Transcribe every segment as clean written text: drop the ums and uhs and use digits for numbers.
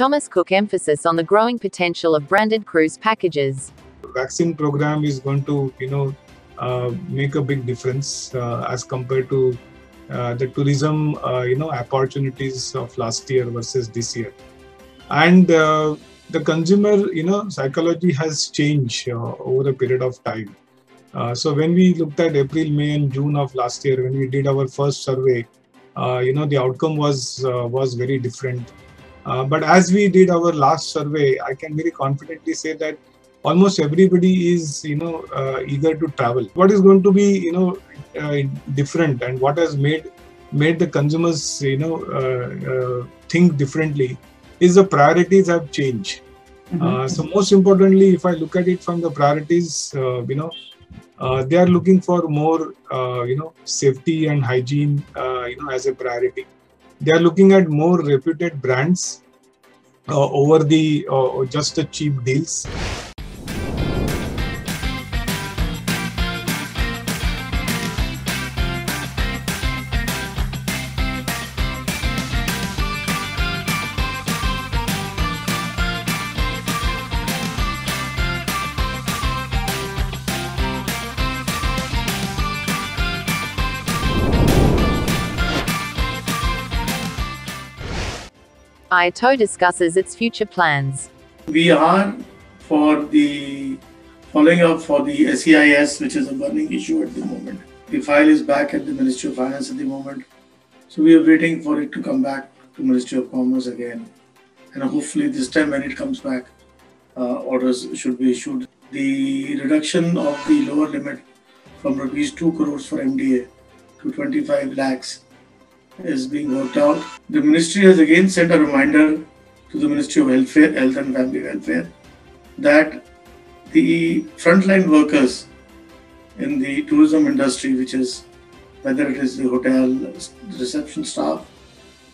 Thomas Cook emphasis on the growing potential of branded cruise packages. The vaccine program is going to, make a big difference as compared to the tourism, opportunities of last year versus this year. And the consumer, psychology has changed over a period of time. So when we looked at April, May and June of last year, when we did our first survey, the outcome was very different. But as we did our last survey, I can very confidently say that almost everybody is, eager to travel. What is going to be, different, and what has made the consumers, think differently, is the priorities have changed. So most importantly, if I look at it from the priorities, they are looking for more, safety and hygiene, as a priority. They are looking at more reputed brands over the just the cheap deals. IATO discusses its future plans. We are following up for the SEIS, which is a burning issue at the moment. The file is back at the Ministry of Finance at the moment. So we are waiting for it to come back to Ministry of Commerce again. And hopefully this time when it comes back, orders should be issued. The reduction of the lower limit from rupees 2 crores for MDA to 25 lakhs is being worked out. The ministry has again sent a reminder to the Ministry of Health and Family Welfare that the frontline workers in the tourism industry, which is whether it is the hotel reception staff,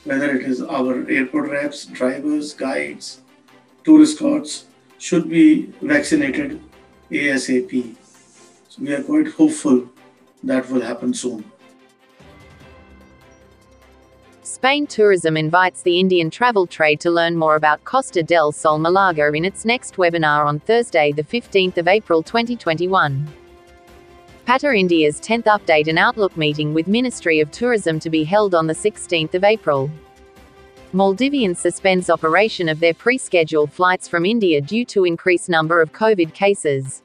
whether it is our airport reps, drivers, guides, tour escorts, should be vaccinated ASAP. So we are quite hopeful that will happen soon. Spain Tourism invites the Indian travel trade to learn more about Costa del Sol Malaga in its next webinar on Thursday, the 15th of April 2021. PATA India's 10th update and outlook meeting with Ministry of Tourism to be held on the 16th of April. Maldivian suspends operation of their pre-scheduled flights from India due to increased number of COVID cases.